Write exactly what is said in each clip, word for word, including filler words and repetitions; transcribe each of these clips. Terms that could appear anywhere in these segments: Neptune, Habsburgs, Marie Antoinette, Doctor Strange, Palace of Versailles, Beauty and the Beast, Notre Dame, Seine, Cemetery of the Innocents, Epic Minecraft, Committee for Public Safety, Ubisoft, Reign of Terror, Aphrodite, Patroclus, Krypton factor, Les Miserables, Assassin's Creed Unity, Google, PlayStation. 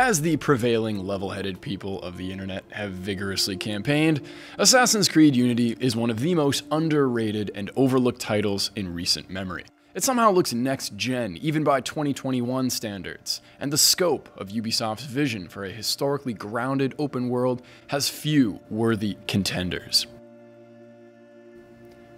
as the prevailing level-headed people of the internet have vigorously campaigned, Assassin's Creed Unity is one of the most underrated and overlooked titles in recent memory. It somehow looks next-gen, even by twenty twenty-one standards, and the scope of Ubisoft's vision for a historically grounded open world has few worthy contenders.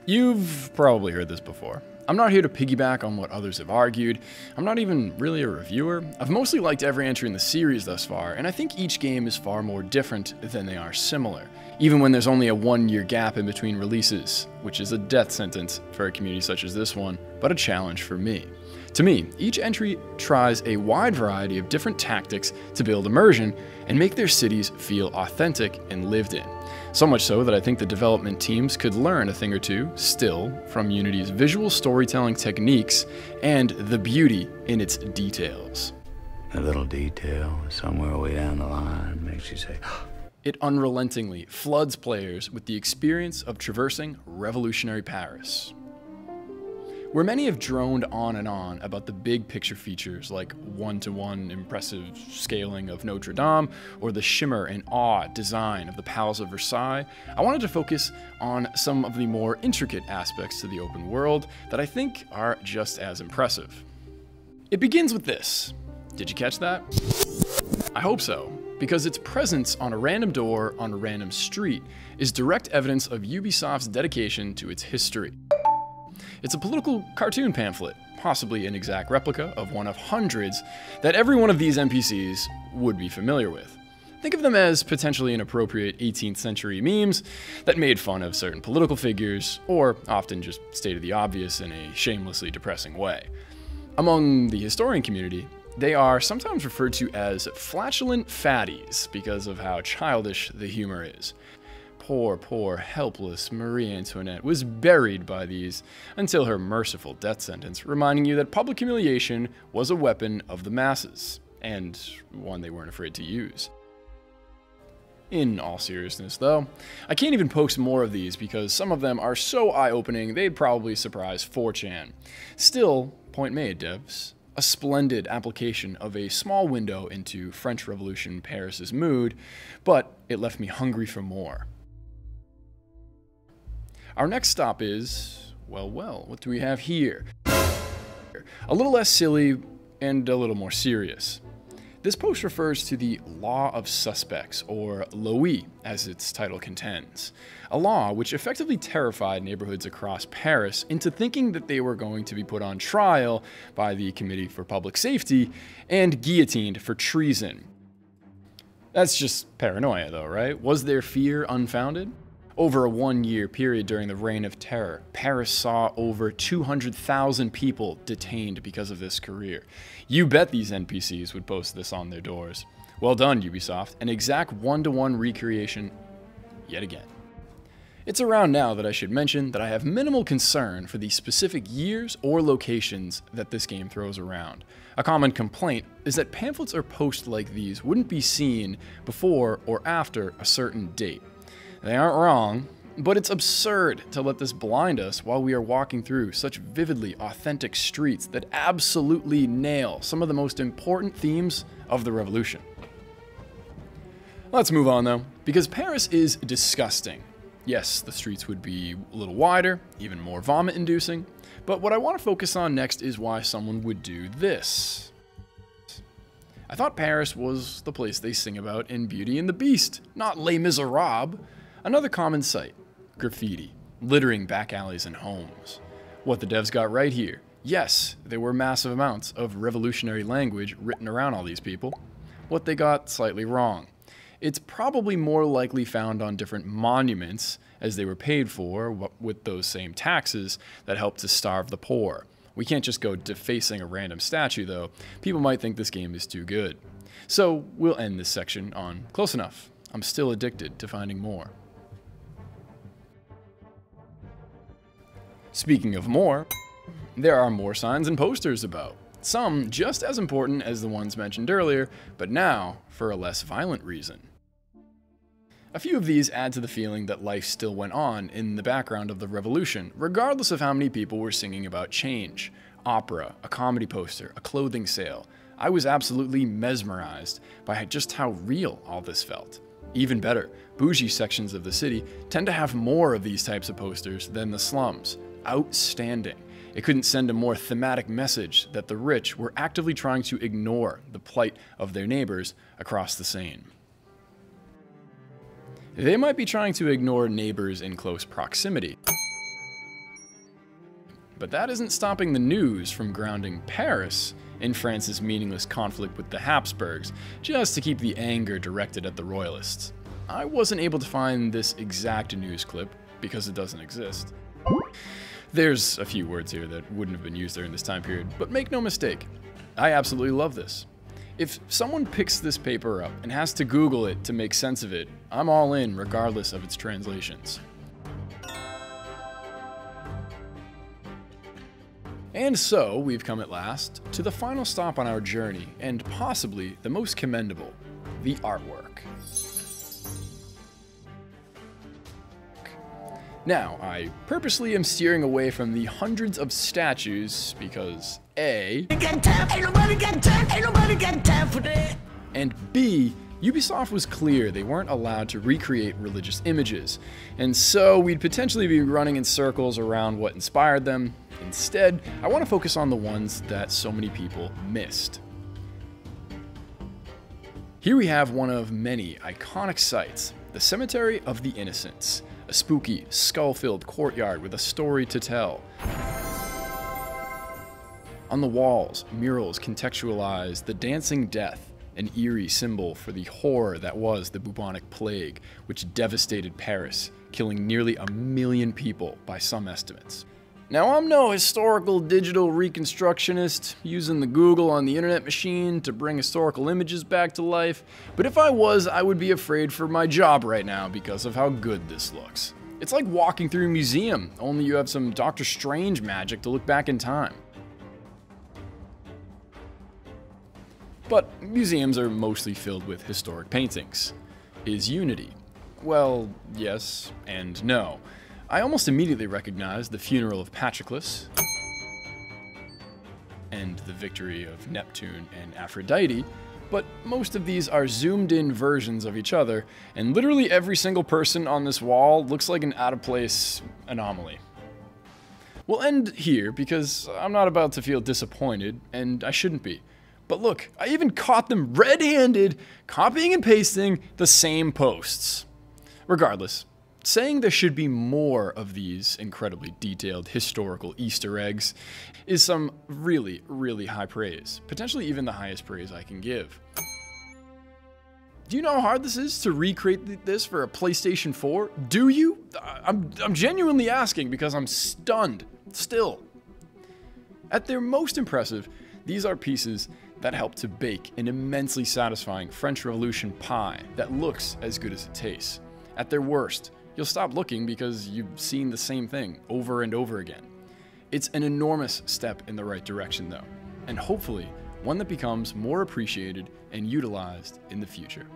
You've probably heard this before. I'm not here to piggyback on what others have argued. I'm not even really a reviewer. I've mostly liked every entry in the series thus far, and I think each game is far more different than they are similar, even when there's only a one-year gap in between releases, which is a death sentence for a community such as this one, but a challenge for me. To me, each entry tries a wide variety of different tactics to build immersion and make their cities feel authentic and lived in. So much so that I think the development teams could learn a thing or two, still, from Unity's visual storytelling techniques and the beauty in its details. A little detail somewhere way down the line makes you say, it unrelentingly floods players with the experience of traversing revolutionary Paris. Where many have droned on and on about the big picture features like one-to-one impressive scaling of Notre Dame or the shimmer and awe design of the Palace of Versailles, I wanted to focus on some of the more intricate aspects to the open world that I think are just as impressive. It begins with this. Did you catch that? I hope so, because its presence on a random door on a random street is direct evidence of Ubisoft's dedication to its history. It's a political cartoon pamphlet, possibly an exact replica of one of hundreds that every one of these N P Cs would be familiar with. Think of them as potentially inappropriate eighteenth century memes that made fun of certain political figures, or often just stated the obvious in a shamelessly depressing way. Among the historian community, they are sometimes referred to as flatulent fatties because of how childish the humor is. Poor, poor, helpless Marie Antoinette was buried by these until her merciful death sentence, reminding you that public humiliation was a weapon of the masses, and one they weren't afraid to use. In all seriousness, though, I can't even post more of these because some of them are so eye-opening they'd probably surprise four chan. Still, point made, devs. A splendid application of a small window into French Revolution Paris's mood, but it left me hungry for more. Our next stop is, well, well, what do we have here? A little less silly and a little more serious. This post refers to the Law of Suspects, or LOI, as its title contends. A law which effectively terrified neighborhoods across Paris into thinking that they were going to be put on trial by the Committee for Public Safety and guillotined for treason. That's just paranoia though, right? Was their fear unfounded? Over a one-year period during the Reign of Terror, Paris saw over two hundred thousand people detained because of this career. You bet these N P Cs would post this on their doors. Well done, Ubisoft, an exact one-to-one recreation yet again. It's around now that I should mention that I have minimal concern for the specific years or locations that this game throws around. A common complaint is that pamphlets or posts like these wouldn't be seen before or after a certain date. They aren't wrong, but it's absurd to let this blind us while we are walking through such vividly authentic streets that absolutely nail some of the most important themes of the revolution. Let's move on though, because Paris is disgusting. Yes, the streets would be a little wider, even more vomit-inducing, but what I want to focus on next is why someone would do this. I thought Paris was the place they sing about in Beauty and the Beast, not Les Miserables. Another common sight, graffiti, littering back alleys and homes. What the devs got right here, yes, there were massive amounts of revolutionary language written around all these people. What they got slightly wrong. It's probably more likely found on different monuments as they were paid for with those same taxes that helped to starve the poor. We can't just go defacing a random statue though. People might think this game is too good. So we'll end this section on close enough. I'm still addicted to finding more. Speaking of more, there are more signs and posters about. Some just as important as the ones mentioned earlier, but now for a less violent reason. A few of these add to the feeling that life still went on in the background of the revolution, regardless of how many people were singing about change. Opera, a comedy poster, a clothing sale. I was absolutely mesmerized by just how real all this felt. Even better, bougie sections of the city tend to have more of these types of posters than the slums. Outstanding. It couldn't send a more thematic message that the rich were actively trying to ignore the plight of their neighbors across the Seine. They might be trying to ignore neighbors in close proximity, but that isn't stopping the news from grounding Paris in France's meaningless conflict with the Habsburgs, just to keep the anger directed at the royalists. I wasn't able to find this exact news clip because it doesn't exist. There's a few words here that wouldn't have been used during this time period, but make no mistake, I absolutely love this. If someone picks this paper up and has to Google it to make sense of it, I'm all in regardless of its translations. And so, we've come at last to the final stop on our journey, and possibly the most commendable, the artwork. Now, I purposely am steering away from the hundreds of statues because A, and B, Ubisoft was clear they weren't allowed to recreate religious images, and so we'd potentially be running in circles around what inspired them. Instead, I want to focus on the ones that so many people missed. Here we have one of many iconic sites, the Cemetery of the Innocents. A spooky, skull-filled courtyard with a story to tell. On the walls, murals contextualize the dancing death, an eerie symbol for the horror that was the bubonic plague, which devastated Paris, killing nearly a million people by some estimates. Now, I'm no historical digital reconstructionist using the Google on the internet machine to bring historical images back to life, but if I was, I would be afraid for my job right now because of how good this looks. It's like walking through a museum, only you have some Doctor Strange magic to look back in time. But museums are mostly filled with historic paintings. Is Unity? Well, yes and no. I almost immediately recognized the funeral of Patroclus and the victory of Neptune and Aphrodite, but most of these are zoomed-in versions of each other, and literally every single person on this wall looks like an out-of-place anomaly. We'll end here because I'm not about to feel disappointed, and I shouldn't be. But look, I even caught them red-handed copying and pasting the same posts. Regardless, saying there should be more of these incredibly detailed historical Easter eggs is some really, really high praise, potentially even the highest praise I can give. Do you know how hard this is to recreate this for a PlayStation four? Do you? I'm, I'm genuinely asking because I'm stunned, still. At their most impressive, these are pieces that help to bake an immensely satisfying French Revolution pie that looks as good as it tastes. At their worst, you'll stop looking because you've seen the same thing over and over again. It's an enormous step in the right direction though, and hopefully one that becomes more appreciated and utilized in the future.